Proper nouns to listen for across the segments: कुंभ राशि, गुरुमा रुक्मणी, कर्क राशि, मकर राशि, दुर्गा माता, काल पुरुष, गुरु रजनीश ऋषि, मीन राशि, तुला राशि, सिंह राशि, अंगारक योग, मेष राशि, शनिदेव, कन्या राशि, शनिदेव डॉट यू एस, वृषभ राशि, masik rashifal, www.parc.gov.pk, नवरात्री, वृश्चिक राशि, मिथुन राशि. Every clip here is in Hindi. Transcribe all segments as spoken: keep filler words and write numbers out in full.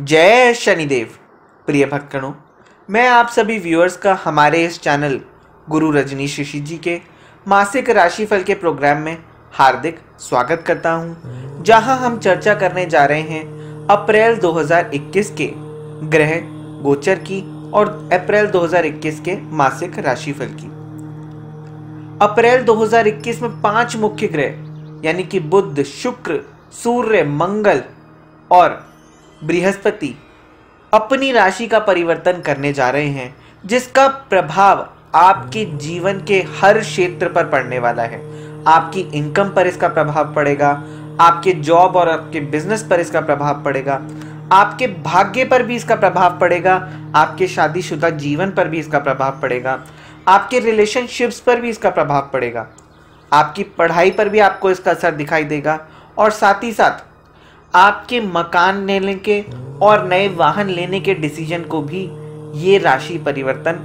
जय शनिदेव। प्रिय भक्तगणों, मैं आप सभी व्यूअर्स का हमारे इस चैनल गुरु रजनीश ऋषि जी के मासिक राशिफल के प्रोग्राम में हार्दिक स्वागत करता हूं, जहां हम चर्चा करने जा रहे हैं अप्रैल दो हज़ार इक्कीस के ग्रह गोचर की और अप्रैल दो हज़ार इक्कीस के मासिक राशिफल की। अप्रैल दो हज़ार इक्कीस में पांच मुख्य ग्रह यानी कि बुध, शुक्र, सूर्य, मंगल और बृहस्पति अपनी राशि का परिवर्तन करने जा रहे हैं, जिसका प्रभाव आपके जीवन के हर क्षेत्र पर पड़ने वाला है। आपकी इनकम पर इसका प्रभाव पड़ेगा, आपके जॉब और आपके बिजनेस पर इसका प्रभाव पड़ेगा, आपके भाग्य पर भी इसका प्रभाव पड़ेगा, आपके शादीशुदा जीवन पर भी इसका प्रभाव पड़ेगा, आपके रिलेशनशिप्स पर भी इसका प्रभाव पड़ेगा, आपकी पढ़ाई पर भी आपको इसका असर दिखाई देगा और साथ ही साथ आपके मकान लेने के और नए वाहन लेने के डिसीजन को भी ये राशि परिवर्तन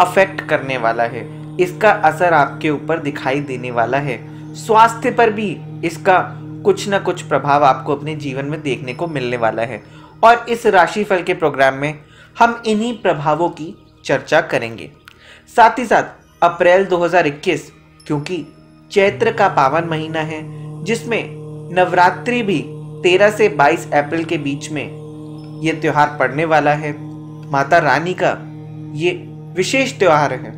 अफेक्ट करने वाला है। इसका असर आपके ऊपर दिखाई देने वाला है। स्वास्थ्य पर भी इसका कुछ ना कुछ प्रभाव आपको अपने जीवन में देखने को मिलने वाला है और इस राशिफल के प्रोग्राम में हम इन्हीं प्रभावों की चर्चा करेंगे। साथ ही साथ अप्रैल दो हज़ार इक्कीस क्योंकि चैत्र का पावन महीना है, जिसमें नवरात्रि भी तेरह से बाईस अप्रैल के बीच में ये त्यौहार पड़ने वाला है। माता रानी का ये विशेष त्यौहार है,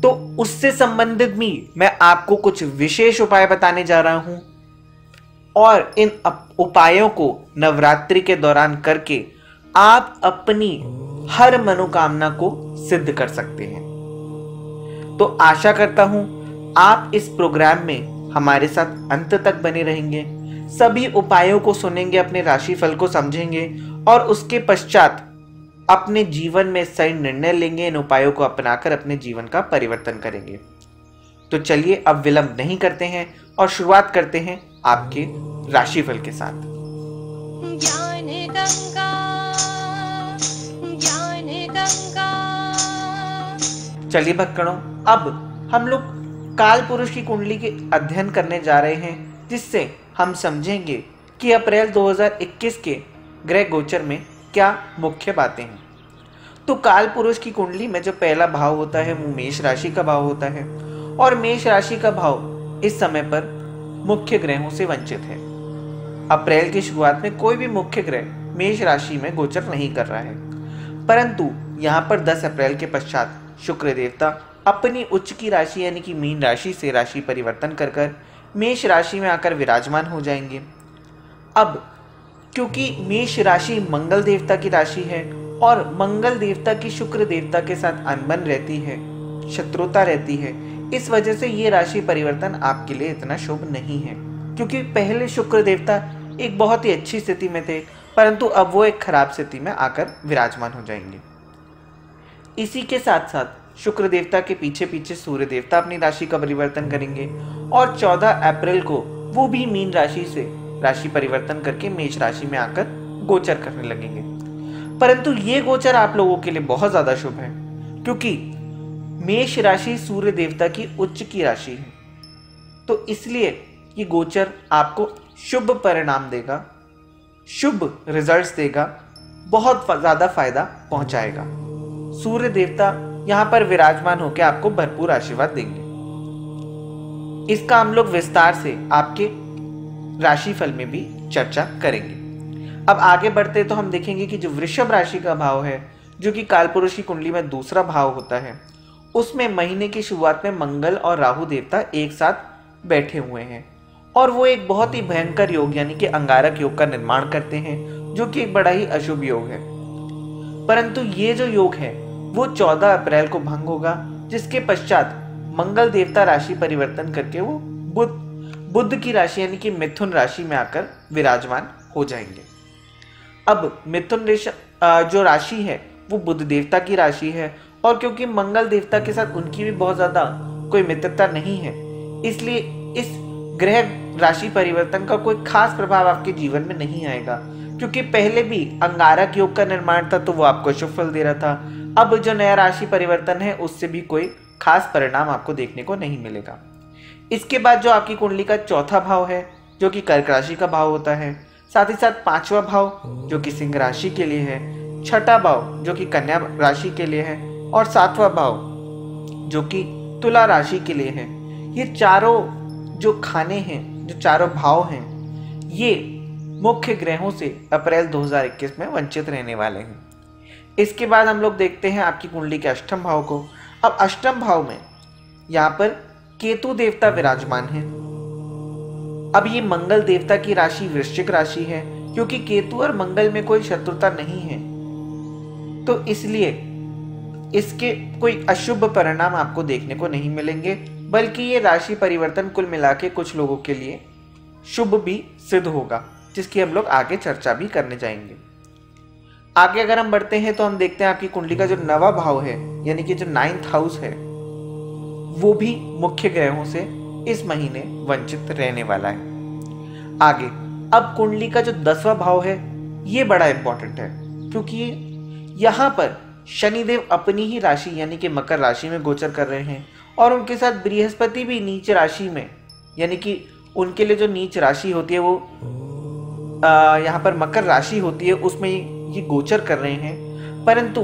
तो उससे संबंधित भी मैं आपको कुछ विशेष उपाय बताने जा रहा हूं और इन उपायों को नवरात्रि के दौरान करके आप अपनी हर मनोकामना को सिद्ध कर सकते हैं। तो आशा करता हूं आप इस प्रोग्राम में हमारे साथ अंत तक बने रहेंगे, सभी उपायों को सुनेंगे, अपने राशिफल को समझेंगे और उसके पश्चात अपने जीवन में सही निर्णय लेंगे। इन उपायों को अपनाकर अपने जीवन का परिवर्तन करेंगे। तो चलिए अब विलंब नहीं करते हैं और शुरुआत करते हैं आपके राशिफल के साथ। ज्ञान गंगा, ज्ञान गंगा। चलिए भक्तगणों, अब हम लोग काल पुरुष की कुंडली के अध्ययन करने जा रहे हैं, जिससे हम समझेंगे कि अप्रैल दो हज़ार इक्कीस के ग्रह गोचर में क्या मुख्य बातें हैं। तो काल पुरुष की कुंडली में जो पहला भाव होता है वो मेष राशि का भाव होता है और मेष राशि का भाव इस समय पर मुख्य ग्रहों से वंचित है। अप्रैल की शुरुआत में कोई भी मुख्य ग्रह मेष राशि में गोचर नहीं कर रहा है, परंतु यहाँ पर दस अप्रैल के पश्चात शुक्र देवता अपनी उच्च की राशि यानी कि मीन राशि से राशि परिवर्तन कर कर मेष राशि में आकर विराजमान हो जाएंगे। अब क्योंकि मेष राशि मंगल देवता की राशि है और मंगल देवता की शुक्र देवता के साथ अनबन रहती है, शत्रुता रहती है, इस वजह से ये राशि परिवर्तन आपके लिए इतना शुभ नहीं है। क्योंकि पहले शुक्र देवता एक बहुत ही अच्छी स्थिति में थे, परंतु अब वो एक खराब स्थिति में आकर विराजमान हो जाएंगे। इसी के साथ साथ शुक्र देवता के पीछे पीछे सूर्य देवता अपनी राशि का परिवर्तन करेंगे और चौदह अप्रैल को वो भी मीन राशि से राशि परिवर्तन करके मेष राशि में आकर गोचर करने लगेंगे। परंतु ये गोचर आप लोगों के लिए बहुत ज्यादा शुभ है, क्योंकि मेष राशि सूर्य देवता की उच्च की राशि है, तो इसलिए ये गोचर आपको शुभ परिणाम देगा, शुभ रिजल्ट्स देगा, बहुत ज्यादा फायदा पहुंचाएगा। सूर्य देवता यहाँ पर विराजमान होकर आपको भरपूर आशीर्वाद देंगे। इसका हम लोग विस्तार से आपके राशिफल में भी चर्चा करेंगे। अब आगे बढ़ते तो हम देखेंगे कि जो वृषभ राशि का भाव है, जो कि कालपुरुष की कुंडली में दूसरा भाव होता है, उसमें महीने की शुरुआत में मंगल और राहु देवता एक साथ बैठे हुए हैं और वो एक बहुत ही भयंकर योग यानी कि अंगारक योग का निर्माण करते हैं, जो कि एक बड़ा ही अशुभ योग है। परंतु ये जो योग है वो चौदह अप्रैल को भंग होगा, जिसके पश्चात मंगल देवता राशि परिवर्तन करके वो बुध बुध की राशि यानी कि मिथुन राशि में आकर विराजमान हो जाएंगे। अब मिथुन जो राशि है वो बुध देवता की राशि है और क्योंकि मंगल देवता के साथ उनकी भी बहुत ज्यादा कोई मित्रता नहीं है, इसलिए इस ग्रह राशि परिवर्तन का कोई खास प्रभाव आपके जीवन में नहीं आएगा। क्योंकि पहले भी अंगारक योग का निर्माण था तो वो आपको शुभ फल दे रहा था, अब जो नया राशि परिवर्तन है उससे भी कोई खास परिणाम आपको देखने को नहीं मिलेगा। इसके बाद जो आपकी कुंडली का चौथा भाव है, जो कि कर्क राशि का भाव होता है, साथ ही साथ पांचवा भाव जो कि सिंह राशि के लिए है, छठा भाव जो कि कन्या राशि के लिए है और सातवां भाव जो कि तुला राशि के लिए है। ये चारों जो खाने हैं, जो चारों भाव हैं, ये मुख्य ग्रहों से अप्रैल दो हज़ार इक्कीस में वंचित रहने वाले हैं। इसके बाद हम लोग देखते हैं आपकी कुंडली के अष्टम भाव को। अब अष्टम भाव में यहाँ पर केतु देवता विराजमान है। अब ये मंगल देवता की राशि वृश्चिक राशि है, क्योंकि केतु और मंगल में कोई शत्रुता नहीं है, तो इसलिए इसके कोई अशुभ परिणाम आपको देखने को नहीं मिलेंगे, बल्कि ये राशि परिवर्तन कुल मिला के कुछ लोगों के लिए शुभ भी सिद्ध होगा, जिसकी हम लोग आगे चर्चा भी करने जाएंगे। आगे अगर हम बढ़ते हैं तो हम देखते हैं आपकी कुंडली का जो नवा भाव है, यानी कि जो नाइन्थ हाउस है, वो भी मुख्य ग्रहों से इस महीने वंचित रहने वाला है। आगे अब कुंडली का जो दसवां भाव है, ये बड़ा इंपॉर्टेंट है, क्योंकि यहाँ पर शनिदेव अपनी ही राशि यानी कि मकर राशि में गोचर कर रहे हैं और उनके साथ बृहस्पति भी नीच राशि में, यानी कि उनके लिए जो नीच राशि होती है वो आ, यहाँ पर मकर राशि होती है, उसमें ये गोचर कर रहे हैं। परंतु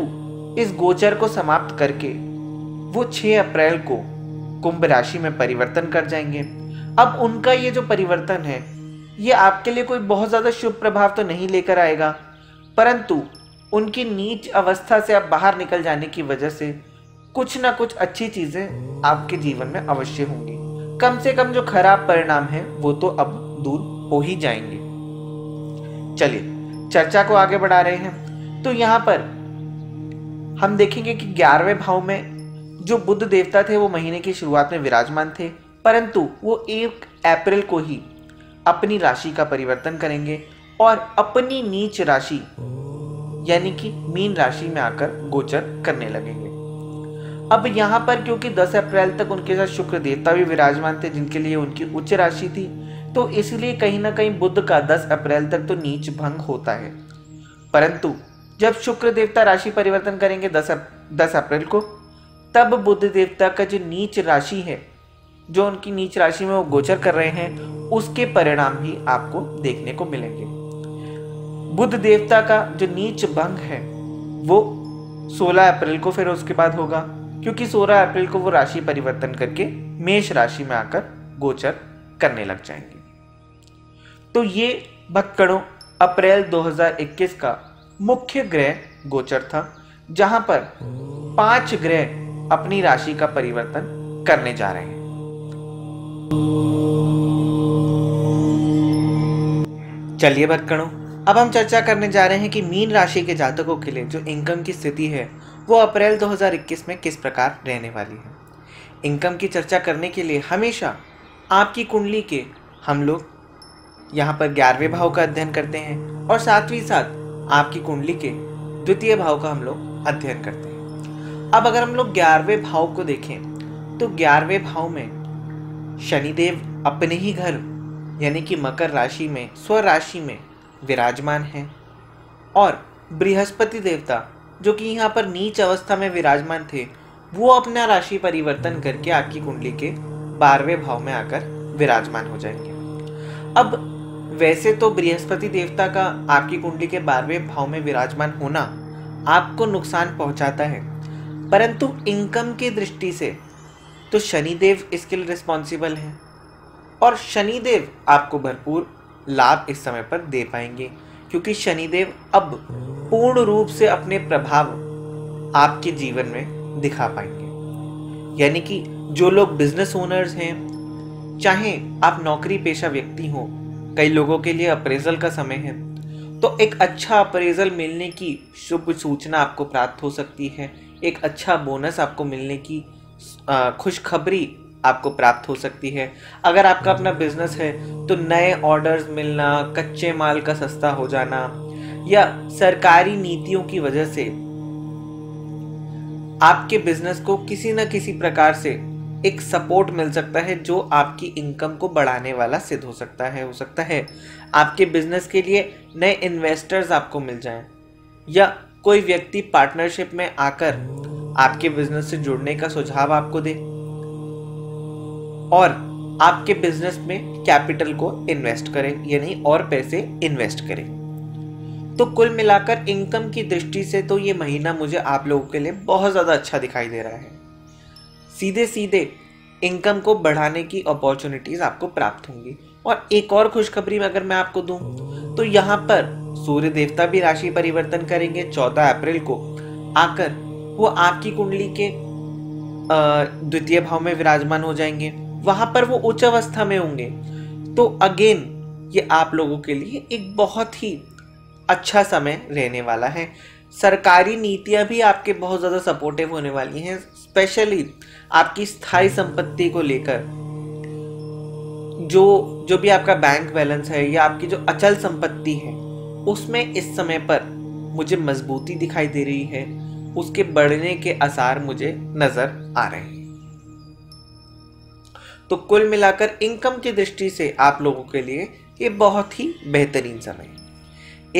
इस गोचर को समाप्त करके वो छह अप्रैल को कुंभ राशि में परिवर्तन कर जाएंगे। अब उनका ये जो परिवर्तन है, ये आपके लिए कोई बहुत ज़्यादा शुभ प्रभाव तो नहीं लेकर आएगा, परंतु उनकी नीच अवस्था से आप बाहर निकल जाने की वजह से कुछ ना कुछ अच्छी चीज़ें आपके जीवन में अवश्य होंगी। कम से कम जो खराब परिणाम है वो तो अब दूर हो ही जाएंगे। चलिए चर्चा को आगे बढ़ा रहे हैं, तो यहाँ पर हम देखेंगे कि ग्यारहवें भाव में जो बुध देवता थे वो महीने की शुरुआत में विराजमान थे, परंतु वो एक अप्रैल को ही अपनी राशि का परिवर्तन करेंगे और अपनी नीच राशि यानी कि मीन राशि में आकर गोचर करने लगेंगे। अब यहाँ पर क्योंकि दस अप्रैल तक उनके साथ शुक्र देवता भी विराजमान थे, जिनके लिए उनकी उच्च राशि थी, तो इसलिए कहीं ना कहीं बुध का दस अप्रैल तक तो नीच भंग होता है, परंतु जब शुक्र देवता राशि परिवर्तन करेंगे दस अप्रैल को, तब बुध देवता का जो नीच राशि है, जो उनकी नीच राशि में वो गोचर कर रहे हैं, उसके परिणाम भी आपको देखने को मिलेंगे। बुध देवता का जो नीच भंग है वो सोलह अप्रैल को फिर उसके बाद होगा, क्योंकि सोलह अप्रैल को वो राशि परिवर्तन करके मेष राशि में आकर गोचर करने लग जाएंगे। तो ये भक्कड़ों अप्रैल दो हज़ार इक्कीस का मुख्य ग्रह गोचर था, जहां पर पांच ग्रह अपनी राशि का परिवर्तन करने जा रहे हैं। चलिए भक्कड़ों, अब हम चर्चा करने जा रहे हैं कि मीन राशि के जातकों के लिए जो इनकम की स्थिति है वो अप्रैल दो हज़ार इक्कीस में किस प्रकार रहने वाली है। इनकम की चर्चा करने के लिए हमेशा आपकी कुंडली के हम लोग यहाँ पर ग्यारहवें भाव का अध्ययन करते हैं और साथ ही साथ आपकी कुंडली के द्वितीय भाव का हम लोग अध्ययन करते हैं। अब अगर हम लोग ग्यारहवें भाव को देखें तो ग्यारहवें भाव में शनिदेव अपने ही घर यानी कि मकर राशि में, स्वराशि में विराजमान हैं और बृहस्पति देवता जो कि यहाँ पर नीच अवस्था में विराजमान थे, वो अपना राशि परिवर्तन करके आपकी कुंडली के बारहवें भाव में आकर विराजमान हो जाएंगे। अब वैसे तो बृहस्पति देवता का आपकी कुंडली के बारहवें भाव में विराजमान होना आपको नुकसान पहुँचाता है, परंतु इनकम की दृष्टि से तो शनिदेव इसके लिए रिस्पॉन्सिबल हैं और शनिदेव आपको भरपूर लाभ इस समय पर दे पाएंगे, क्योंकि शनिदेव अब पूर्ण रूप से अपने प्रभाव आपके जीवन में दिखा पाएंगे। यानी कि जो लोग बिजनेस ओनर्स हैं, चाहे आप नौकरी पेशा व्यक्ति हो, कई लोगों के लिए अप्रेजल का समय है, तो एक अच्छा अप्रेजल मिलने की शुभ सूचना आपको प्राप्त हो सकती है, एक अच्छा बोनस आपको मिलने की खुशखबरी आपको प्राप्त हो सकती है। अगर आपका अपना बिजनेस है तो नए ऑर्डर्स मिलना, कच्चे माल का सस्ता हो जाना या सरकारी नीतियों की वजह से आपके बिजनेस को किसी न किसी प्रकार से एक सपोर्ट मिल सकता है, जो आपकी इनकम को बढ़ाने वाला सिद्ध हो सकता है। हो सकता है आपके बिजनेस के लिए नए इन्वेस्टर्स आपको मिल जाएं या कोई व्यक्ति पार्टनरशिप में आकर आपके बिजनेस से जुड़ने का सुझाव आपको दे और आपके बिजनेस में कैपिटल को इन्वेस्ट करें, यानी और पैसे इन्वेस्ट करें। तो कुल मिलाकर इनकम की दृष्टि से तो ये महीना मुझे आप लोगों के लिए बहुत ज़्यादा अच्छा दिखाई दे रहा है। सीधे सीधे इनकम को बढ़ाने की अपॉर्चुनिटीज़ आपको प्राप्त होंगी। और एक और खुशखबरी अगर मैं आपको दूं तो यहाँ पर सूर्य देवता भी राशि परिवर्तन करेंगे चौदह अप्रैल को आकर। वो आपकी कुंडली के द्वितीय भाव में विराजमान हो जाएंगे, वहाँ पर वो उच्च अवस्था में होंगे। तो अगेन ये आप लोगों के लिए एक बहुत ही अच्छा समय रहने वाला है। सरकारी नीतियाँ भी आपके बहुत ज़्यादा सपोर्टिव होने वाली हैं, स्पेशली आपकी स्थायी संपत्ति को लेकर। जो जो भी आपका बैंक बैलेंस है या आपकी जो अचल संपत्ति है उसमें इस समय पर मुझे मजबूती दिखाई दे रही है, उसके बढ़ने के आसार मुझे नज़र आ रहे हैं। तो कुल मिलाकर इनकम की दृष्टि से आप लोगों के लिए ये बहुत ही बेहतरीन समय है।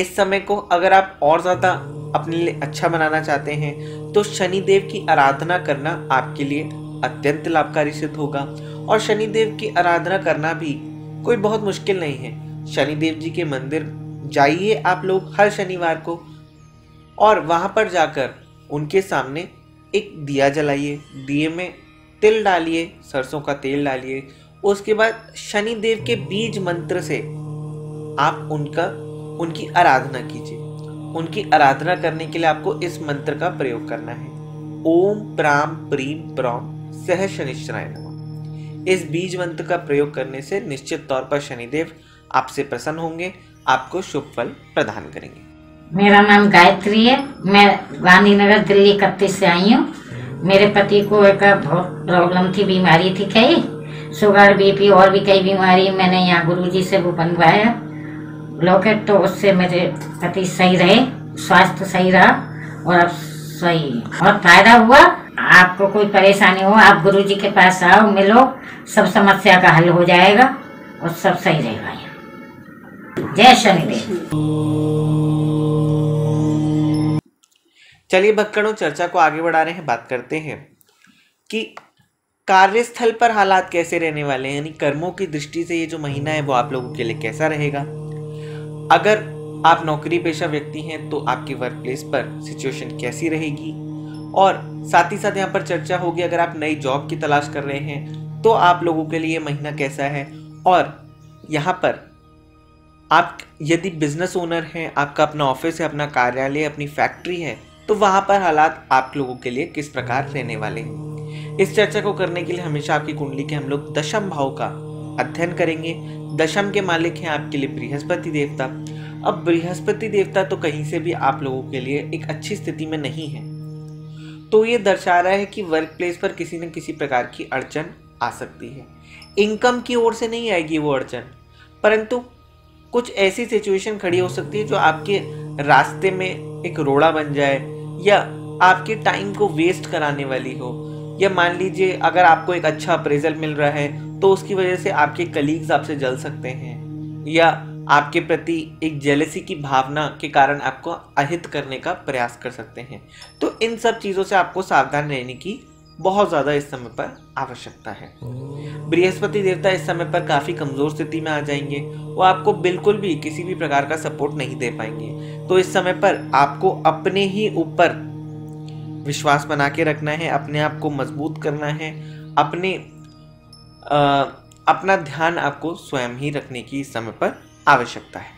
इस समय को अगर आप और ज़्यादा अपने लिए अच्छा बनाना चाहते हैं तो शनिदेव की आराधना करना आपके लिए अत्यंत लाभकारी सिद्ध होगा। और शनिदेव की आराधना करना भी कोई बहुत मुश्किल नहीं है। शनिदेव जी के मंदिर जाइए आप लोग हर शनिवार को, और वहाँ पर जाकर उनके सामने एक दिया जलाइए, दिए में तिल डालिए, सरसों का तेल डालिए। उसके बाद शनिदेव के बीज मंत्र से आप उनका उनकी आराधना कीजिए। उनकी आराधना करने के लिए आपको इस मंत्र का प्रयोग करना है, ओम प्राम प्रीम प्रौम सह शनिश्चराय नमः। इस बीज मंत्र का प्रयोग करने से निश्चित तौर पर शनिदेव आपसे प्रसन्न होंगे, आपको शुभ फल प्रदान करेंगे। मेरा नाम गायत्री है, मैं रानी नगर दिल्ली इकतीस से आई हूँ। मेरे पति को एक बहुत प्रॉब्लम थी, बीमारी थी, कई शुगर बीपी और भी कई बीमारी। मैंने यहाँ गुरु जी से वो बनवाया लॉकेट, तो उससे मेरे पति सही रहे, स्वास्थ्य सही रहा और अब सही और फायदा हुआ। आपको कोई परेशानी हो आप गुरुजी के पास आओ, मिलो, सब समस्या का हल हो जाएगा और सब सही रहेगा। जय शनिदेव। चलिए भक्तगणों, चर्चा को आगे बढ़ा रहे हैं। बात करते हैं कि कार्यस्थल पर हालात कैसे रहने वाले हैं, यानी कर्मों की दृष्टि से ये जो महीना है वो आप लोगों के लिए कैसा रहेगा। अगर आप नौकरी पेशा व्यक्ति हैं तो आपके वर्क प्लेस पर सिचुएशन कैसी रहेगी। और साथ ही साथ यहाँ पर चर्चा होगी अगर आप नई जॉब की तलाश कर रहे हैं तो आप लोगों के लिए महीना कैसा है। और यहाँ पर आप यदि बिजनेस ओनर हैं, आपका अपना ऑफिस है, अपना कार्यालय, अपनी फैक्ट्री है, तो वहाँ पर हालात आप लोगों के लिए किस प्रकार रहने वाले हैं। इस चर्चा को करने के लिए हमेशा आपकी कुंडली के हम लोग दशम भाव का अध्ययन करेंगे। दशम के मालिक हैं आपके लिए बृहस्पति देवता। अब बृहस्पति देवता तो कहीं से भी आप लोगों के लिए एक अच्छी स्थिति में नहीं है, तो ये दर्शा रहा है कि वर्क प्लेस पर किसी न किसी प्रकार की अड़चन आ सकती है। इनकम की ओर से नहीं आएगी वो अड़चन, परंतु कुछ ऐसी सिचुएशन खड़ी हो सकती है जो आपके रास्ते में एक रोड़ा बन जाए या आपके टाइम को वेस्ट कराने वाली हो। या मान लीजिए अगर आपको एक अच्छा अप्रेजल मिल रहा है तो उसकी वजह से आपके कलीग्स आपसे जल सकते हैं, या आपके प्रति एक जेलसी की भावना के कारण आपको अहित करने का प्रयास कर सकते हैं। तो इन सब चीज़ों से आपको सावधान रहने की बहुत ज़्यादा इस समय पर आवश्यकता है। बृहस्पति देवता इस समय पर काफ़ी कमज़ोर स्थिति में आ जाएंगे, वो आपको बिल्कुल भी किसी भी प्रकार का सपोर्ट नहीं दे पाएंगे। तो इस समय पर आपको अपने ही ऊपर विश्वास बना के रखना है, अपने आप को मजबूत करना है, अपने आ, अपना ध्यान आपको स्वयं ही रखने की इस समय पर आवश्यकता है।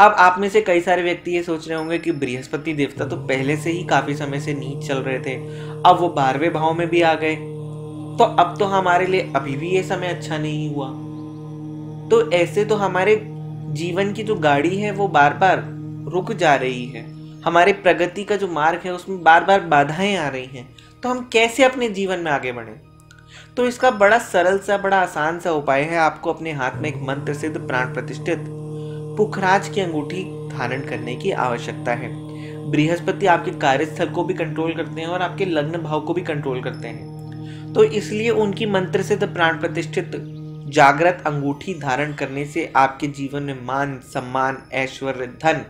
अब आप में से कई सारे व्यक्ति ये सोच रहे होंगे कि बृहस्पति देवता तो पहले से ही काफ़ी समय से नीच चल रहे थे, अब वो बारहवें भाव में भी आ गए, तो अब तो हमारे लिए अभी भी ये समय अच्छा नहीं हुआ। तो ऐसे तो हमारे जीवन की जो गाड़ी है वो बार बार रुक जा रही है, हमारे प्रगति का जो मार्ग है उसमें बार बार बाधाएं आ रही हैं, तो हम कैसे अपने जीवन में आगे बढ़ें। तो इसका बड़ा सरल सा, बड़ा आसान सा उपाय है, आपको अपने हाथ में एक मंत्र सिद्ध प्राण प्रतिष्ठित पुखराज की अंगूठी धारण करने की आवश्यकता है। बृहस्पति आपके कार्यस्थल को भी कंट्रोल करते हैं और आपके लग्न भाव को भी कंट्रोल करते हैं, तो इसलिए उनकी मंत्र सिद्ध प्राण प्रतिष्ठित जागृत अंगूठी धारण करने से आपके जीवन में मान सम्मान ऐश्वर्य धन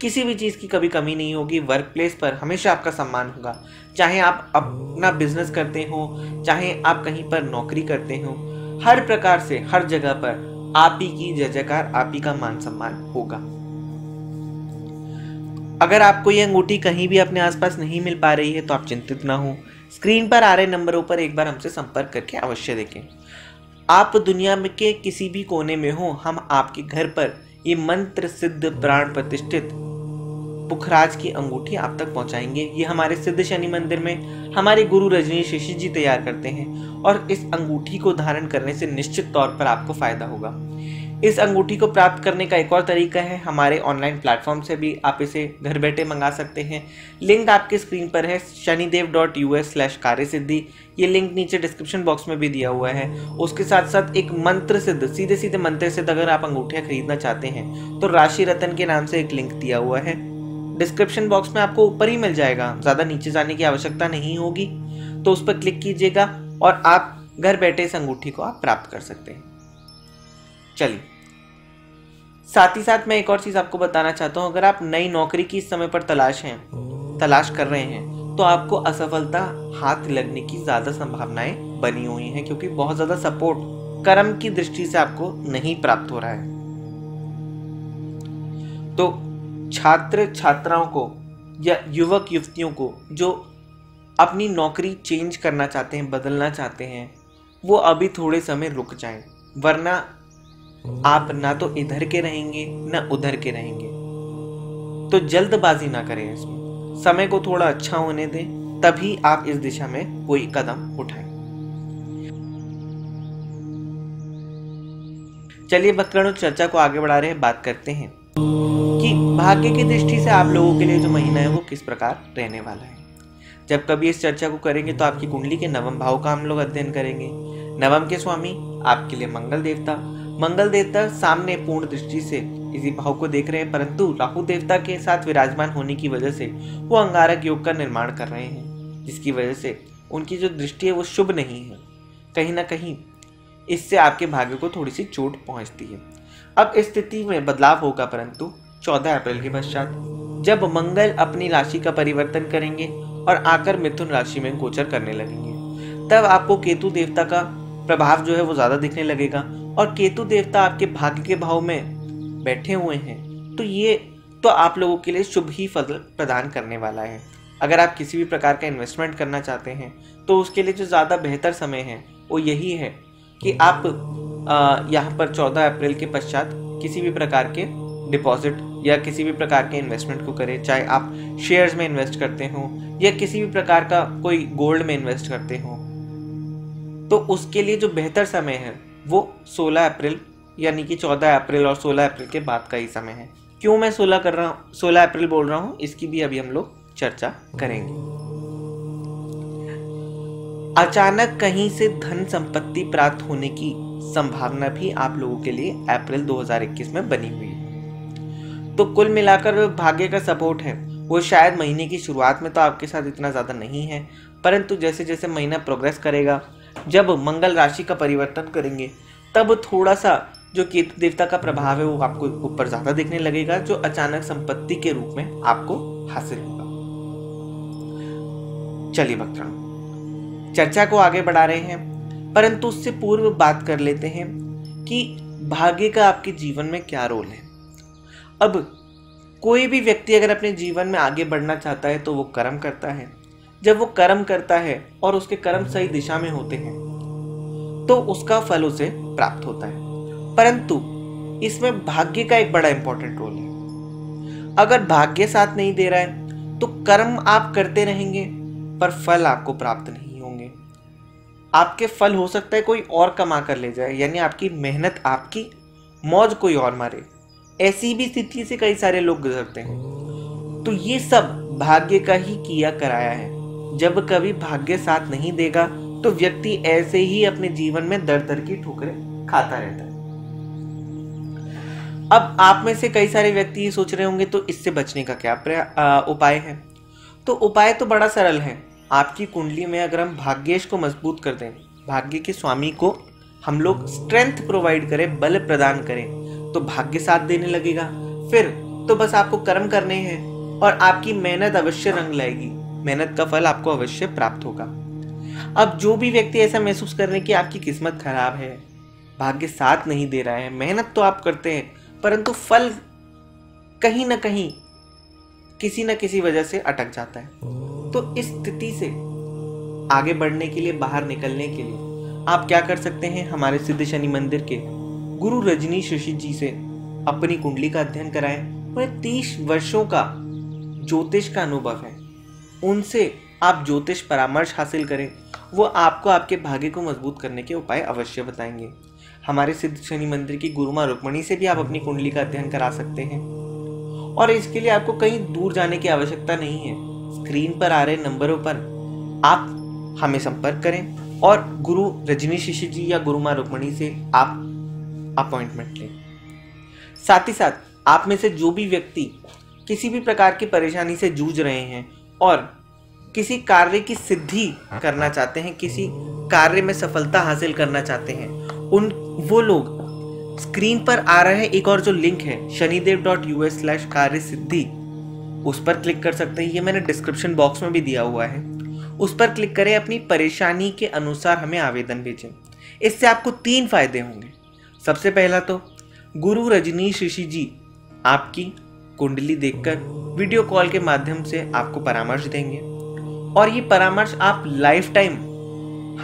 किसी भी चीज़ की कभी कमी नहीं होगी। वर्क प्लेस पर हमेशा आपका सम्मान होगा, चाहे आप अपना बिजनेस करते हो, चाहे आप कहीं पर नौकरी करते हो। हर प्रकार से हर जगह पर आप ही की जय जयकार, आप ही का मान सम्मान होगा। अगर आपको ये अंगूठी कहीं भी अपने आसपास नहीं मिल पा रही है तो आप चिंतित ना हो। स्क्रीन पर आ रहे नंबरों पर एक बार हमसे संपर्क करके अवश्य देखें। आप दुनिया में के किसी भी कोने में हो, हम आपके घर पर ये मंत्र सिद्ध प्राण प्रतिष्ठित पुखराज की अंगूठी आप तक पहुंचाएंगे। ये हमारे सिद्ध शनि मंदिर में हमारे गुरु रजनीश ऋषि जी तैयार करते हैं और इस अंगूठी को धारण करने से निश्चित तौर पर आपको फायदा होगा। इस अंगूठी को प्राप्त करने का एक और तरीका है, हमारे ऑनलाइन प्लेटफॉर्म से भी आप इसे घर बैठे मंगा सकते हैं। लिंक आपके स्क्रीन पर है, शनिदेव डॉट यू एस slash karya siddhi. ये लिंक नीचे डिस्क्रिप्शन बॉक्स में भी दिया हुआ है। उसके साथ साथ एक मंत्र सिद्ध, सीधे सीधे मंत्र सिद्ध अगर आप अंगूठियाँ खरीदना चाहते हैं तो राशि रतन के नाम से एक लिंक दिया हुआ है, डिस्क्रिप्शन बॉक्स में आपको ऊपर ही मिल जाएगा, ज़्यादा नीचे जाने की आवश्यकता नहीं होगी। तो उस पर क्लिक कीजिएगा और आप घर बैठे इस अंगूठी को आप प्राप्त कर सकते हैं। चलिए, साथ ही साथ मैं एक और चीज़ आपको बताना चाहता हूँ। अगर आप नई नौकरी की इस समय पर तलाश हैं तलाश कर रहे हैं तो आपको असफलता हाथ लगने की ज़्यादा संभावनाएं बनी हुई हैं, क्योंकि बहुत ज़्यादा सपोर्ट कर्म की दृष्टि से आपको नहीं प्राप्त हो रहा है। तो छात्र छात्राओं को या युवक युवतियों को जो अपनी नौकरी चेंज करना चाहते हैं, बदलना चाहते हैं, वो अभी थोड़े समय रुक जाएं, वरना आप ना तो इधर के रहेंगे ना उधर के रहेंगे। तो जल्दबाजी ना करें, इसमें समय को थोड़ा अच्छा होने दें, तभी आप इस दिशा में कोई कदम उठाएं। चलिए भक्तगणों, चर्चा को आगे बढ़ा रहे हैं। बात करते हैं कि भाग्य की दृष्टि से आप लोगों के लिए जो महीना है वो किस प्रकार रहने वाला है। जब कभी इस चर्चा को करेंगे तो आपकी कुंडली के नवम भाव का हम लोग अध्ययन करेंगे। नवम के स्वामी आपके लिए मंगल देवता, मंगल देवता सामने पूर्ण दृष्टि से इसी भाव को देख रहे हैं, परंतु राहु देवता के साथ विराजमान होने की वजह से वो अंगारक योग का निर्माण कर रहे हैं, जिसकी वजह से उनकी जो दृष्टि है वो शुभ नहीं है। कहीं ना कहीं इससे आपके भाग्य को थोड़ी सी चोट पहुंचती है। अब इस स्थिति में बदलाव होगा, परंतु चौदह अप्रैल के पश्चात जब मंगल अपनी राशि का परिवर्तन करेंगे और आकर मिथुन राशि में गोचर करने लगेंगे, तब आपको केतु देवता का प्रभाव जो है वो ज़्यादा दिखने लगेगा। और केतु देवता आपके भाग्य के भाव में बैठे हुए हैं, तो ये तो आप लोगों के लिए शुभ ही फल प्रदान करने वाला है। अगर आप किसी भी प्रकार का इन्वेस्टमेंट करना चाहते हैं तो उसके लिए जो ज़्यादा बेहतर समय है वो यही है कि आप यहाँ पर चौदह अप्रैल के पश्चात किसी भी प्रकार के डिपॉजिट या किसी भी प्रकार के इन्वेस्टमेंट को करें। चाहे आप शेयर्स में इन्वेस्ट करते हों या किसी भी प्रकार का कोई गोल्ड में इन्वेस्ट करते हों, तो उसके लिए जो बेहतर समय है वो सोलह अप्रैल यानी कि चौदह अप्रैल और सोलह अप्रैल के बाद का ही समय है। क्यों मैं सोलह कर रहा हूँ सोलह अप्रैल बोल रहा हूँ, इसकी भी अभी हम लोग चर्चा करेंगे। अचानक कहीं से धन संपत्ति प्राप्त होने की संभावना भी आप लोगों के लिए अप्रैल दो हज़ार इक्कीस में बनी हुई है। तो कुल मिलाकर भाग्य का सपोर्ट है वो शायद महीने की शुरुआत में तो आपके साथ इतना ज़्यादा नहीं है, परंतु जैसे जैसे महीना प्रोग्रेस करेगा, जब मंगल राशि का परिवर्तन करेंगे, तब थोड़ा सा जो केतु देवता का प्रभाव है वो आपको ऊपर ज़्यादा दिखने लगेगा, जो अचानक संपत्ति के रूप में आपको हासिल होगा। चलिए भक्तगण, चर्चा को आगे बढ़ा रहे हैं, परंतु उससे पूर्व बात कर लेते हैं कि भाग्य का आपके जीवन में क्या रोल है। अब कोई भी व्यक्ति अगर अपने जीवन में आगे बढ़ना चाहता है तो वो कर्म करता है। जब वो कर्म करता है और उसके कर्म सही दिशा में होते हैं तो उसका फल उसे प्राप्त होता है, परंतु इसमें भाग्य का एक बड़ा इंपॉर्टेंट रोल है। अगर भाग्य साथ नहीं दे रहा है तो कर्म आप करते रहेंगे पर फल आपको प्राप्त नहीं होंगे। आपके फल हो सकता है कोई और कमा कर ले जाए, यानी आपकी मेहनत, आपकी मौज कोई और मारे। ऐसी भी स्थिति से कई सारे लोग गुजरते हैं। तो ये सब भाग्य का ही किया कराया है। जब कभी भाग्य साथ नहीं देगा तो व्यक्ति ऐसे ही अपने जीवन में दर दर की ठोकरें खाता रहता है। अब आप में से कई सारे व्यक्ति सोच रहे होंगे तो इससे बचने का क्या उपाय है। तो उपाय तो बड़ा सरल है। आपकी कुंडली में अगर हम भाग्येश को मजबूत कर दें, भाग्य के स्वामी को हम लोग स्ट्रेंथ प्रोवाइड करें, बल प्रदान करें, तो भाग्य साथ देने लगेगा। फिर तो बस आपको कर्म करने हैं और आपकी मेहनत अवश्य रंग लाएगी, मेहनत का फल आपको अवश्य प्राप्त होगा। अब जो भी व्यक्ति ऐसा महसूस कर रहे हैं कि आपकी किस्मत खराब है, भाग्य साथ नहीं दे रहा है, मेहनत तो आप करते हैं परंतु फल कहीं ना कहीं किसी ना किसी वजह से अटक जाता है, तो इस स्थिति से आगे बढ़ने के लिए, बाहर निकलने के लिए आप क्या कर सकते हैं, हमारे सिद्ध शनि मंदिर के गुरु रजनीश ऋषि जी से अपनी कुंडली का अध्ययन कराएं। और तीस वर्षों का ज्योतिष का अनुभव है, उनसे आप ज्योतिष परामर्श हासिल करें, वो आपको आपके भाग्य को मजबूत करने के उपाय अवश्य बताएंगे। हमारे सिद्ध शनि मंदिर की गुरुमा रुक्मणी से भी आप अपनी कुंडली का अध्ययन करा सकते हैं और इसके लिए आपको कहीं दूर जाने की आवश्यकता नहीं है। स्क्रीन पर आ रहे नंबरों पर आप हमें संपर्क करें और गुरु रजनीश ऋषि जी या गुरुमा रुक्मणी से आप अपॉइंटमेंट लें। साथ ही साथ आप में से जो भी व्यक्ति किसी भी प्रकार की परेशानी से जूझ रहे हैं और किसी कार्य की सिद्धि करना चाहते हैं, किसी कार्य में सफलता हासिल करना चाहते हैं, उन वो लोग स्क्रीन पर आ रहे एक और जो लिंक है शनिदेव डॉट यू एस slash karya siddhi, उस पर क्लिक कर सकते हैं। ये मैंने डिस्क्रिप्शन बॉक्स में भी दिया हुआ है, उस पर क्लिक करें, अपनी परेशानी के अनुसार हमें आवेदन भेजें। इससे आपको तीन फायदे होंगे। सबसे पहला तो गुरु रजनीश ऋषि जी आपकी कुंडली देखकर वीडियो कॉल के माध्यम से आपको परामर्श देंगे और ये परामर्श आप लाइफ टाइम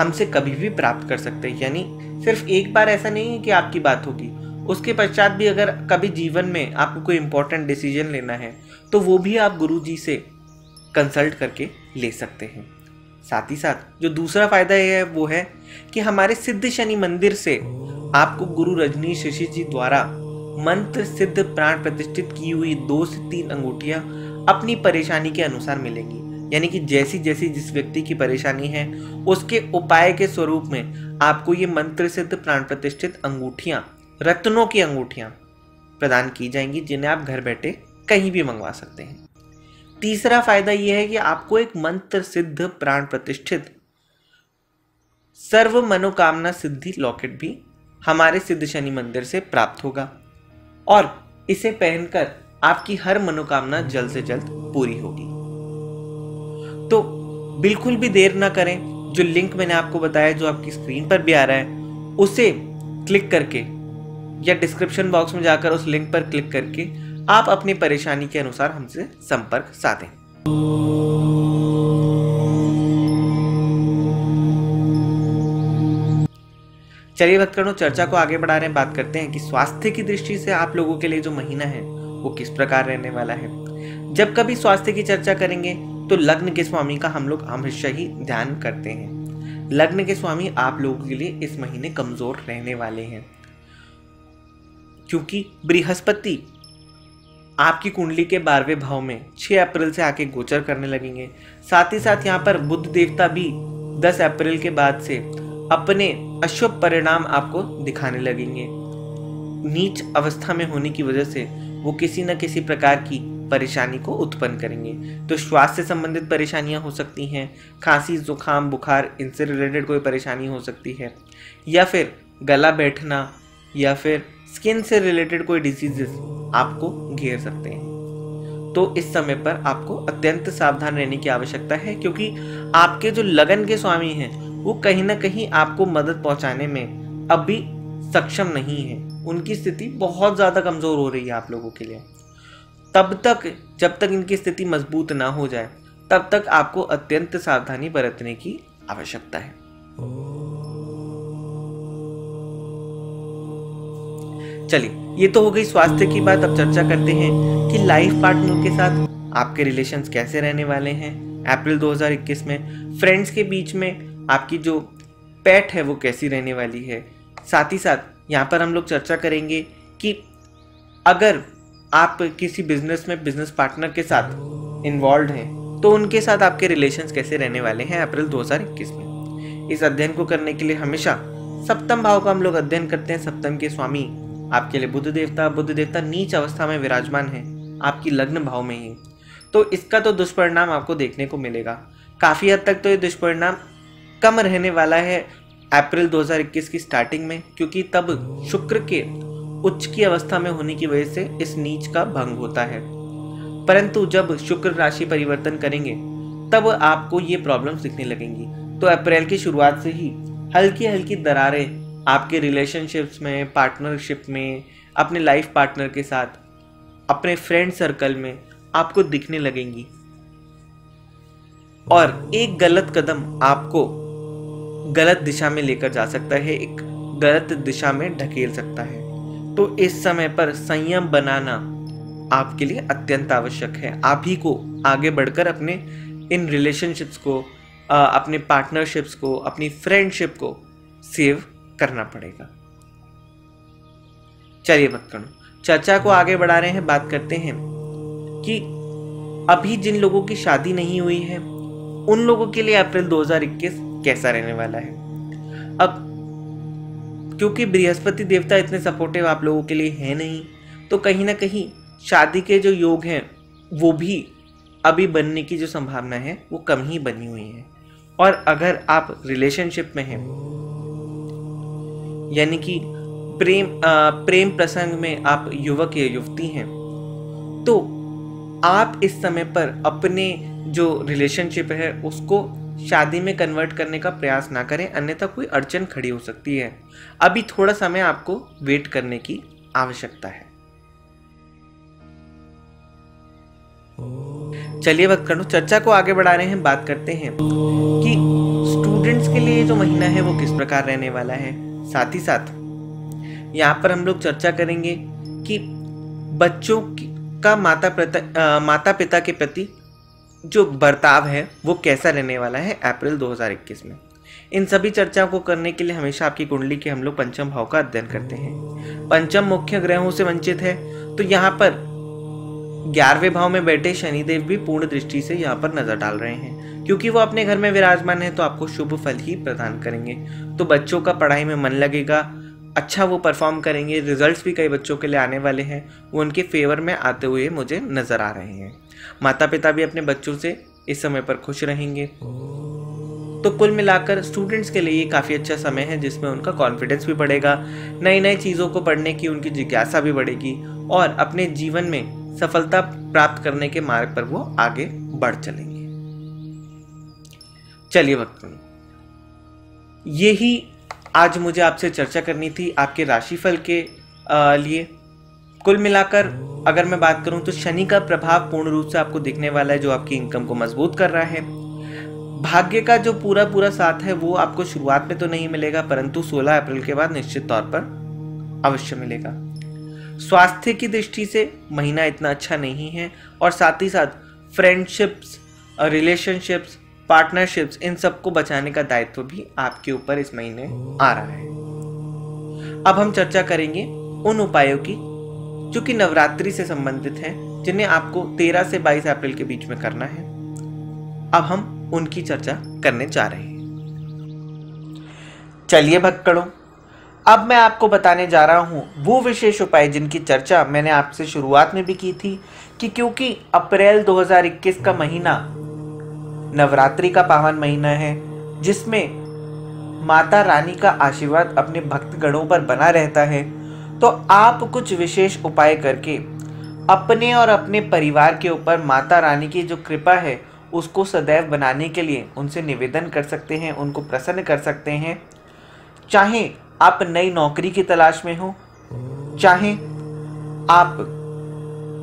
हमसे कभी भी प्राप्त कर सकते हैं, यानी सिर्फ एक बार ऐसा नहीं है कि आपकी बात होगी, उसके पश्चात भी अगर कभी जीवन में आपको कोई इम्पोर्टेंट डिसीजन लेना है तो वो भी आप गुरु जी से कंसल्ट करके ले सकते हैं। साथ ही साथ जो दूसरा फायदा यह है वो है कि हमारे सिद्ध शनि मंदिर से आपको गुरु रजनीश ऋषि जी द्वारा मंत्र सिद्ध प्राण प्रतिष्ठित की हुई दो से तीन अंगूठियाँ अपनी परेशानी के अनुसार मिलेंगी, यानी कि जैसी जैसी जिस व्यक्ति की परेशानी है उसके उपाय के स्वरूप में आपको ये मंत्र सिद्ध प्राण प्रतिष्ठित अंगूठियाँ, रत्नों की अंगूठियाँ प्रदान की जाएंगी, जिन्हें आप घर बैठे कहीं भी मंगवा सकते हैं। तीसरा फायदा यह है कि आपको एक मंत्र सिद्ध प्राण प्रतिष्ठित सर्व मनोकामना सिद्धि लॉकेट भी हमारे सिद्ध शनि मंदिर से प्राप्त होगा और इसे पहनकर आपकी हर मनोकामना जल्द से जल्द पूरी होगी। तो बिल्कुल भी देर ना करें, जो लिंक मैंने आपको बताया, जो आपकी स्क्रीन पर भी आ रहा है, उसे क्लिक करके या डिस्क्रिप्शन बॉक्स में जाकर उस लिंक पर क्लिक करके आप अपनी परेशानी के अनुसार हमसे संपर्क साधें। चलिए भक्तगणों, चर्चा को आगे बढ़ा रहे हैं, बात करते हैं कि स्वास्थ्य की दृष्टि से आप लोगों के लिए जो महीना है वो किस प्रकार रहने वाला है। जब कभी स्वास्थ्य की चर्चा करेंगे तो लग्न के स्वामी का हम लोग हमेशा ही ध्यान करते हैं। लग्न के स्वामी आप लोगों के लिए इस महीने कमजोर रहने वाले हैं, क्योंकि बृहस्पति आपकी कुंडली के बारहवें भाव में छह अप्रैल से आके गोचर करने लगेंगे। साथ ही साथ यहाँ पर बुध देवता भी दस अप्रैल के बाद से अपने अशुभ परिणाम आपको दिखाने लगेंगे। नीच अवस्था में होने की वजह से वो किसी न किसी प्रकार की परेशानी को उत्पन्न करेंगे, तो स्वास्थ्य से संबंधित परेशानियां हो सकती हैं, खांसी, जुकाम, बुखार, इनसे रिलेटेड कोई परेशानी हो सकती है, या फिर गला बैठना या फिर स्किन से रिलेटेड कोई डिजीजेस आपको घेर सकते हैं। तो इस समय पर आपको अत्यंत सावधान रहने की आवश्यकता है, क्योंकि आपके जो लगन के स्वामी हैं वो कहीं ना कहीं आपको मदद पहुंचाने में अभी सक्षम नहीं है, उनकी स्थिति बहुत ज़्यादा कमज़ोर हो रही है आप लोगों के लिए। तब तक जब तक इनकी स्थिति मजबूत ना हो जाए तब तक आपको अत्यंत सावधानी बरतने की आवश्यकता है। चलिए, ये तो हो गई स्वास्थ्य की बात। अब चर्चा करते हैं कि लाइफ पार्टनर के साथ आपके रिलेशंस कैसे रहने वाले हैं। अप्रैल दो हज़ार इक्कीस में फ्रेंड्स के बीच में आपकी जो पैठ है वो कैसी रहने वाली है। साथ ही साथ यहाँ पर हम लोग चर्चा करेंगे कि अगर आप किसी बिजनेस में बिजनेस पार्टनर के साथ इन्वॉल्व हैं तो उनके साथ आपके रिलेशंस कैसे रहने वाले हैं अप्रैल दो हज़ार इक्कीस में। इस अध्ययन को करने के लिए हमेशा सप्तम भाव का हम लोग अध्ययन करते हैं। सप्तम के स्वामी आपके लिए बुध देवता, बुध देवता नीच अवस्था में विराजमान है आपकी लग्न भाव में ही, तो इसका तो दुष्परिणाम आपको देखने को मिलेगा। काफ़ी हद तक तो ये दुष्परिणाम कम रहने वाला है अप्रैल दो हज़ार इक्कीस की स्टार्टिंग में, क्योंकि तब शुक्र के उच्च की अवस्था में होने की वजह से इस नीच का भंग होता है, परंतु जब शुक्र राशि परिवर्तन करेंगे तब आपको ये प्रॉब्लम्स दिखने लगेंगी। तो अप्रैल की शुरुआत से ही हल्की हल्की दरारें आपके रिलेशनशिप्स में, पार्टनरशिप में, अपने लाइफ पार्टनर के साथ, अपने फ्रेंड सर्कल में आपको दिखने लगेंगी और एक गलत कदम आपको गलत दिशा में लेकर जा सकता है, एक गलत दिशा में ढकेल सकता है। तो इस समय पर संयम बनाना आपके लिए अत्यंत आवश्यक है। आप ही को आगे बढ़कर अपने इन रिलेशनशिप्स को, अपने पार्टनरशिप्स को, अपनी फ्रेंडशिप को सेव करना पड़ेगा। चलिए मत करो चर्चा को आगे बढ़ा रहे हैं। बात करते हैं कि अभी जिन लोगों की शादी नहीं हुई है उन लोगों के लिए अप्रैल दो हज़ार इक्कीस कैसा रहने वाला है। अब क्योंकि बृहस्पति देवता इतने सपोर्टिव आप लोगों के लिए है नहीं, तो कहीं ना कहीं शादी के जो योग हैं वो भी अभी बनने की जो संभावना है वो कम ही बनी हुई है। और अगर आप रिलेशनशिप में हैं, यानी कि प्रेम आ, प्रेम प्रसंग में आप युवक या युवती हैं, तो आप इस समय पर अपने जो रिलेशनशिप है उसको शादी में कन्वर्ट करने का प्रयास ना करें, अन्यथा कोई अड़चन खड़ी हो सकती है। अभी थोड़ा समय आपको वेट करने की आवश्यकता है। चलिए बात करो चर्चा को आगे बढ़ा रहे हैं। बात करते हैं कि स्टूडेंट्स के लिए जो महीना है वो किस प्रकार रहने वाला है। साथ ही साथ यहाँ पर हम लोग चर्चा करेंगे कि बच्चों का माता पिता माता पिता के प्रति जो बर्ताव है वो कैसा रहने वाला है अप्रैल दो हज़ार इक्कीस में। इन सभी चर्चाओं को करने के लिए हमेशा आपकी कुंडली के हम लोग पंचम भाव का अध्ययन करते हैं। पंचम मुख्य ग्रहों से वंचित है, तो यहाँ पर ग्यारहवें भाव में बैठे शनिदेव भी पूर्ण दृष्टि से यहाँ पर नजर डाल रहे हैं। क्योंकि वो अपने घर में विराजमान है तो आपको शुभ फल ही प्रदान करेंगे। तो बच्चों का पढ़ाई में मन लगेगा, अच्छा वो परफॉर्म करेंगे। रिजल्ट्स भी कई बच्चों के लिए आने वाले हैं, वो उनके फेवर में आते हुए मुझे नजर आ रहे हैं। माता पिता भी अपने बच्चों से इस समय पर खुश रहेंगे। तो कुल मिलाकर स्टूडेंट्स के लिए ये काफ़ी अच्छा समय है जिसमें उनका कॉन्फिडेंस भी बढ़ेगा, नई नई चीज़ों को पढ़ने की उनकी जिज्ञासा भी बढ़ेगी और अपने जीवन में सफलता प्राप्त करने के मार्ग पर वो आगे बढ़ चलेंगे। चलिए भक्तों, यही आज मुझे आपसे चर्चा करनी थी आपके राशिफल के लिए। कुल मिलाकर अगर मैं बात करूं तो शनि का प्रभाव पूर्ण रूप से आपको दिखने वाला है, जो आपकी इनकम को मजबूत कर रहा है। भाग्य का जो पूरा पूरा साथ है वो आपको शुरुआत में तो नहीं मिलेगा, परंतु सोलह अप्रैल के बाद निश्चित तौर पर अवश्य मिलेगा। स्वास्थ्य की दृष्टि से महीना इतना अच्छा नहीं है और साथ ही साथ फ्रेंडशिप्स, रिलेशनशिप्स, पार्टनरशिप्स, इन सबको बचाने का दायित्व भी आपके ऊपर इस महीने आ रहा है। अब हम चर्चा करेंगे उन उपायों की जो कि नवरात्रि से संबंधित हैं, जिन्हें आपको तेरह से बाईस अप्रैल के बीच में करना है। अब हम उनकी चर्चा करने जा रहे हैं। चलिए भक्तगणों, अब मैं आपको बताने जा रहा हूं वो विशेष उपाय जिनकी चर्चा मैंने आपसे शुरुआत में भी की थी कि क्योंकि अप्रैल दो हज़ार इक्कीस का महीना नवरात्रि का पावन महीना है जिसमें माता रानी का आशीर्वाद अपने भक्तगणों पर बना रहता है, तो आप कुछ विशेष उपाय करके अपने और अपने परिवार के ऊपर माता रानी की जो कृपा है उसको सदैव बनाने के लिए उनसे निवेदन कर सकते हैं, उनको प्रसन्न कर सकते हैं। चाहे आप नई नौकरी की तलाश में हो, चाहे आप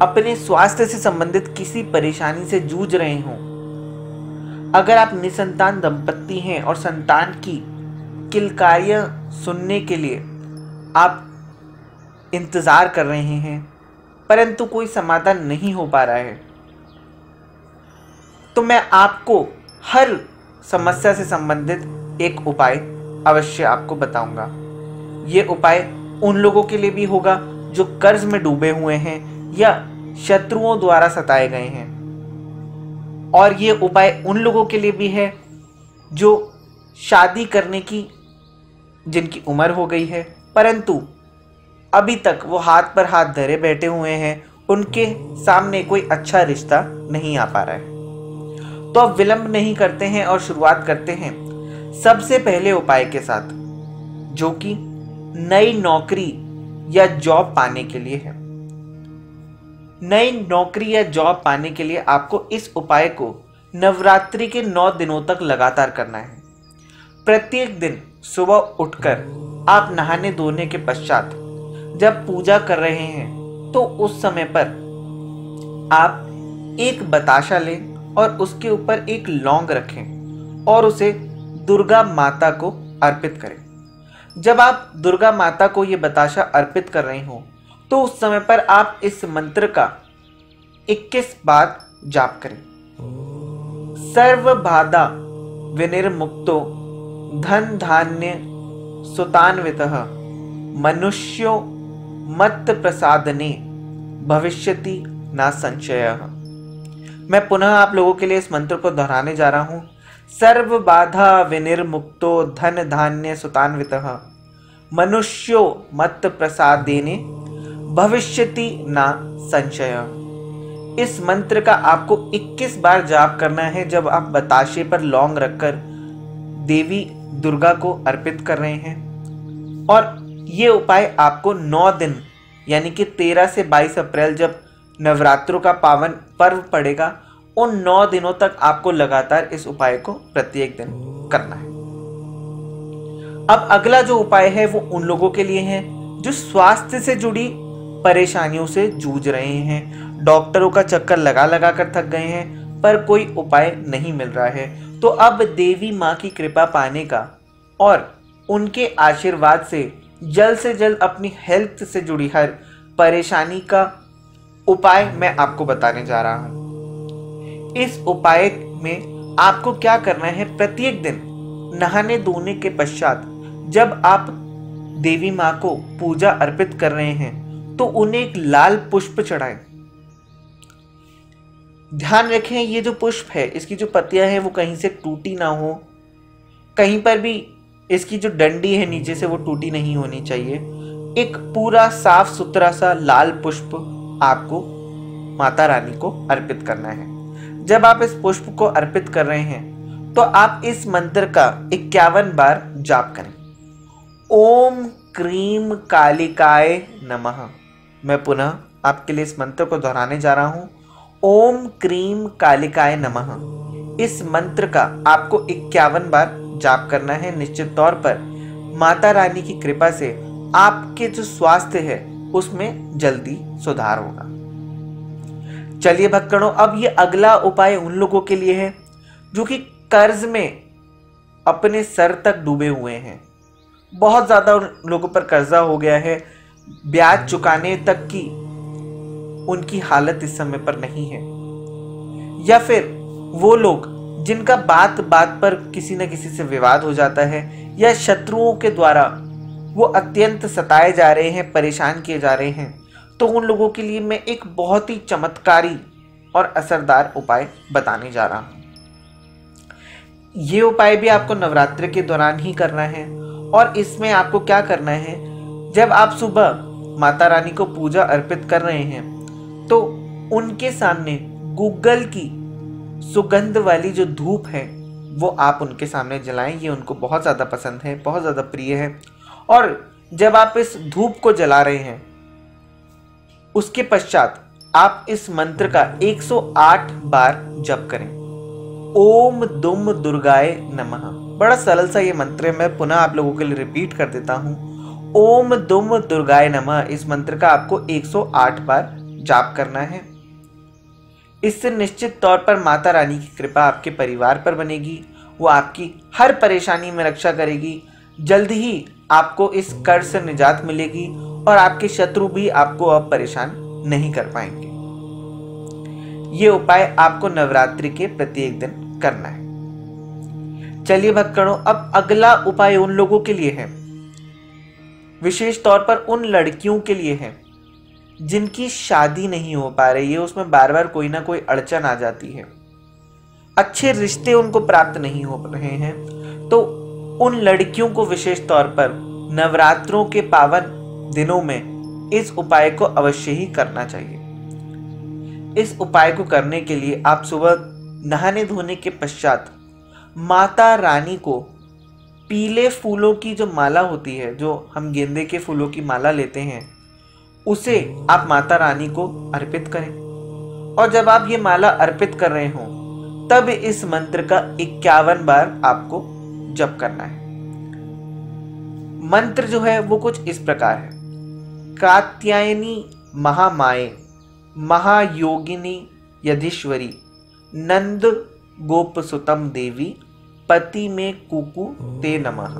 अपने स्वास्थ्य से संबंधित किसी परेशानी से जूझ रहे हों, अगर आप निसंतान दंपत्ति हैं और संतान की किलकारियाँ सुनने के लिए आप इंतज़ार कर रहे हैं परंतु कोई समाधान नहीं हो पा रहा है, तो मैं आपको हर समस्या से संबंधित एक उपाय अवश्य आपको बताऊंगा। ये उपाय उन लोगों के लिए भी होगा जो कर्ज में डूबे हुए हैं या शत्रुओं द्वारा सताए गए हैं, और ये उपाय उन लोगों के लिए भी है जो शादी करने की, जिनकी उम्र हो गई है परंतु अभी तक वो हाथ पर हाथ धरे बैठे हुए हैं, उनके सामने कोई अच्छा रिश्ता नहीं आ पा रहा है। तो अब विलंब नहीं करते हैं और शुरुआत करते हैं सबसे पहले उपाय के साथ, जो कि नई नौकरी या जॉब पाने के लिए है। नई नौकरी या जॉब पाने के लिए आपको इस उपाय को नवरात्रि के नौ दिनों तक लगातार करना है। प्रत्येक दिन सुबह उठकर आप नहाने धोने के पश्चात जब पूजा कर रहे हैं तो उस समय पर आप एक बताशा लें और उसके ऊपर एक लौंग रखें और उसे दुर्गा माता को अर्पित करें। जब आप दुर्गा माता को ये बताशा अर्पित कर रहे हो तो उस समय पर आप इस मंत्र का इक्कीस बार जाप करें। सर्व बाधा विनिर्मुक्तो धन धान्य सुतान्वितः मनुष्यो मत प्रसादने भविष्यति न संशयः। मैं पुनः आप लोगों के लिए इस मंत्र को दोहराने जा रहा हूँ। सर्व बाधा विनिर्मुक्तो धन धान्य सुतान्वितः मनुष्यो मत प्रसादने भविष्यति न संशयः। इस मंत्र का आपको इक्कीस बार जाप करना है जब आप बताशे पर लौंग रखकर देवी दुर्गा को अर्पित कर रहे हैं। और ये उपाय आपको नौ दिन यानी कि तेरह से बाईस अप्रैल जब नवरात्रों का पावन पर्व पड़ेगा उन नौ दिनों तक आपको लगातार इस उपाय को प्रत्येक दिन करना है। अब अगला जो उपाय है वो उन लोगों के लिए है जो स्वास्थ्य से जुड़ी परेशानियों से जूझ रहे हैं, डॉक्टरों का चक्कर लगा लगा कर थक गए हैं पर कोई उपाय नहीं मिल रहा है। तो अब देवी माँ की कृपा पाने का और उनके आशीर्वाद से जल्द से जल्द अपनी हेल्थ से जुड़ी हर परेशानी का उपाय मैं आपको बताने जा रहा हूँ। इस उपाय में आपको क्या करना है, प्रत्येक दिन नहाने धोने के पश्चात जब आप देवी माँ को पूजा अर्पित कर रहे हैं तो उन्हें एक लाल पुष्प चढ़ाएं। ध्यान रखें ये जो पुष्प है इसकी जो पत्तियां हैं वो कहीं से टूटी ना हो, कहीं पर भी इसकी जो डंडी है नीचे से वो टूटी नहीं होनी चाहिए। एक पूरा साफ सुथरा सा लाल पुष्प आपको माता रानी को अर्पित करना है। जब आप इस पुष्प को अर्पित कर रहे हैं तो आप इस मंत्र का इक्यावन बार जाप करें। ओम क्रीम कालिकाय नमः। मैं पुनः आपके लिए इस मंत्र को दोहराने जा रहा हूँ। ओम क्रीम कालिकाय नमः। इस मंत्र का आपको इक्यावन बार जाप करना है। निश्चित तौर पर माता रानी की कृपा से आपके जो स्वास्थ्य है उसमें जल्दी सुधार होगा। चलिए भक्तगणों, अब ये अगला उपाय उन लोगों के लिए है जो कि कर्ज में अपने सर तक डूबे हुए हैं। बहुत ज़्यादा उन लोगों पर कर्जा हो गया है, ब्याज चुकाने तक की उनकी हालत इस समय पर नहीं है। या फिर वो लोग जिनका बात बात पर किसी न किसी से विवाद हो जाता है या शत्रुओं के द्वारा वो अत्यंत सताए जा रहे हैं, परेशान किए जा रहे हैं, तो उन लोगों के लिए मैं एक बहुत ही चमत्कारी और असरदार उपाय बताने जा रहा हूँ। ये उपाय भी आपको नवरात्र के दौरान ही करना है और इसमें आपको क्या करना है, जब आप सुबह माता रानी को पूजा अर्पित कर रहे हैं तो उनके सामने गूगल की सुगंध वाली जो धूप है वो आप उनके सामने जलाएं। ये उनको बहुत ज़्यादा पसंद है, बहुत ज़्यादा प्रिय है। और जब आप इस धूप को जला रहे हैं उसके पश्चात आप इस मंत्र का एक सौ आठ बार जप करें। ओम दुम दुर्गाय नमः। बड़ा सरल सा ये मंत्र है, मैं पुनः आप लोगों के लिए रिपीट कर देता हूँ। ओम दुम दुर्गाय नमः। इस मंत्र का आपको एक सौ आठ बार जाप करना है। इससे निश्चित तौर पर माता रानी की कृपा आपके परिवार पर बनेगी, वो आपकी हर परेशानी में रक्षा करेगी। जल्द ही आपको इस कर्ज से निजात मिलेगी और आपके शत्रु भी आपको अब परेशान नहीं कर पाएंगे। ये उपाय आपको नवरात्रि के प्रत्येक दिन करना है। चलिए भक्तगणों, अब अगला उपाय उन लोगों के लिए है, विशेष तौर पर उन लड़कियों के लिए है जिनकी शादी नहीं हो पा रही है, उसमें बार बार कोई ना कोई अड़चन आ जाती है, अच्छे रिश्ते उनको प्राप्त नहीं हो रहे हैं। तो उन लड़कियों को विशेष तौर पर नवरात्रों के पावन दिनों में इस उपाय को अवश्य ही करना चाहिए। इस उपाय को करने के लिए आप सुबह नहाने धोने के पश्चात माता रानी को पीले फूलों की जो माला होती है, जो हम गेंदे के फूलों की माला लेते हैं, उसे आप माता रानी को अर्पित करें। और जब आप ये माला अर्पित कर रहे हो तब इस मंत्र का इक्यावन बार आपको जप करना है। मंत्र जो है वो कुछ इस प्रकार है। कात्यायनी महामाए महायोगिनी यधीश्वरी नंद गोपसुतम देवी पति में कुकु ते नमः।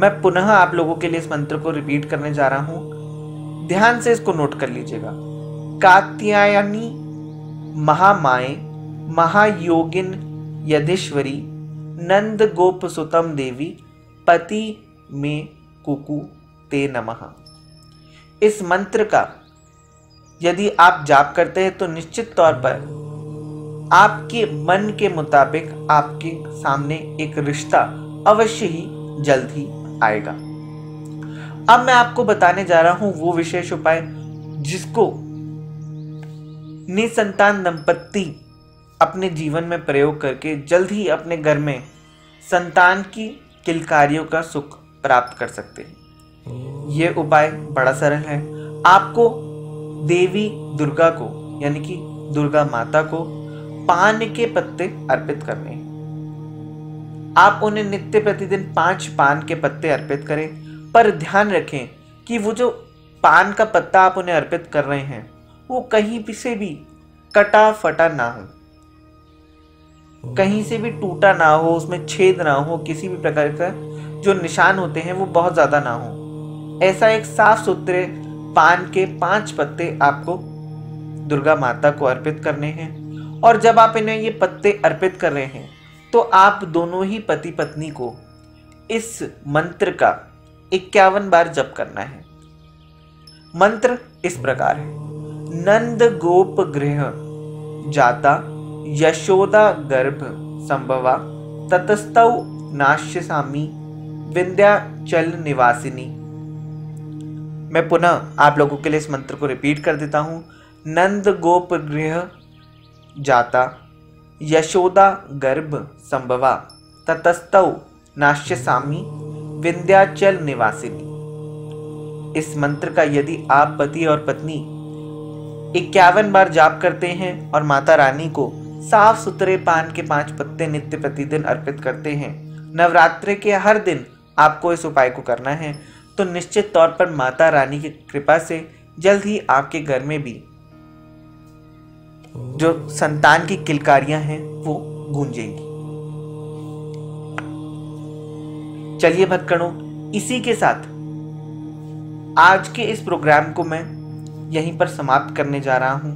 मैं पुनः आप लोगों के लिए इस मंत्र को रिपीट करने जा रहा हूं, ध्यान से इसको नोट कर लीजिएगा। कात्यायनी महामाए महायोगिन यधीश्वरी नंद गोपसुतम देवी पति में कुकु ते नमः। इस मंत्र का यदि आप जाप करते हैं तो निश्चित तौर पर आपके मन के मुताबिक आपके सामने एक रिश्ता अवश्य ही जल्द ही आएगा। अब मैं आपको बताने जा रहा हूं वो विशेष उपाय जिसको निसंतान दंपत्ति अपने जीवन में प्रयोग करके जल्द ही अपने घर में संतान की किलकारियों का सुख प्राप्त कर सकते हैं। यह उपाय बड़ा सरल है। आपको देवी दुर्गा को यानी कि दुर्गा माता को पान के पत्ते अर्पित करने हैं। आप उन्हें नित्य प्रतिदिन पांच पान के पत्ते अर्पित करें, पर ध्यान रखें कि वो जो पान का पत्ता आप उन्हें अर्पित कर रहे हैं वो कहीं भी से भी कटा फटा ना हो, कहीं से भी टूटा ना हो, उसमें छेद ना हो, किसी भी प्रकार का जो निशान होते हैं वो बहुत ज़्यादा ना हो। ऐसा एक साफ सुथरे पान के पांच पत्ते आपको दुर्गा माता को अर्पित करने हैं। और जब आप इन्हें ये पत्ते अर्पित कर रहे हैं तो आप दोनों ही पति पत्नी को इस मंत्र का इक्यावन बार जप करना है। मंत्र इस प्रकार है। नंद गोप गृह जाता यशोदा गर्भ संभवा ततस्तौ नाश्यसामी विंध्याचल निवासिनी। मैं पुनः आप लोगों के लिए इस मंत्र को रिपीट कर देता हूँ। नंद गोप गृह जाता यशोदा गर्भ संभवा ततस्तौ नाश्यसामी विंध्याचल निवासिनी। इस मंत्र का यदि आप पति और पत्नी इक्यावन बार जाप करते हैं और माता रानी को साफ सुथरे पान के पांच पत्ते नित्य प्रतिदिन अर्पित करते हैं, नवरात्रे के हर दिन आपको इस उपाय को करना है, तो निश्चित तौर पर माता रानी की कृपा से जल्द ही आपके घर में भी जो संतान की किलकारियां हैं वो गूंजेंगी। चलिए भक्तगणों, इसी के साथ आज के इस प्रोग्राम को मैं यहीं पर समाप्त करने जा रहा हूं।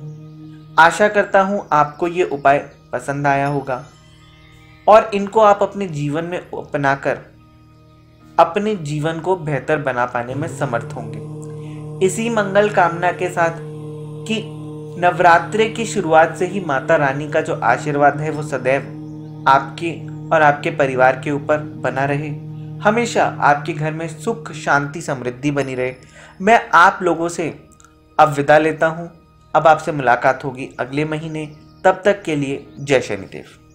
आशा करता हूं आपको ये उपाय पसंद आया होगा और इनको आप अपने जीवन में अपनाकर अपने जीवन को बेहतर बना पाने में समर्थ होंगे। इसी मंगल कामना के साथ कि नवरात्रे की शुरुआत से ही माता रानी का जो आशीर्वाद है वो सदैव आपके और आपके परिवार के ऊपर बना रहे, हमेशा आपके घर में सुख शांति समृद्धि बनी रहे। मैं आप लोगों से अब विदा लेता हूँ। अब आपसे मुलाकात होगी अगले महीने। तब तक के लिए जय शनिदेव।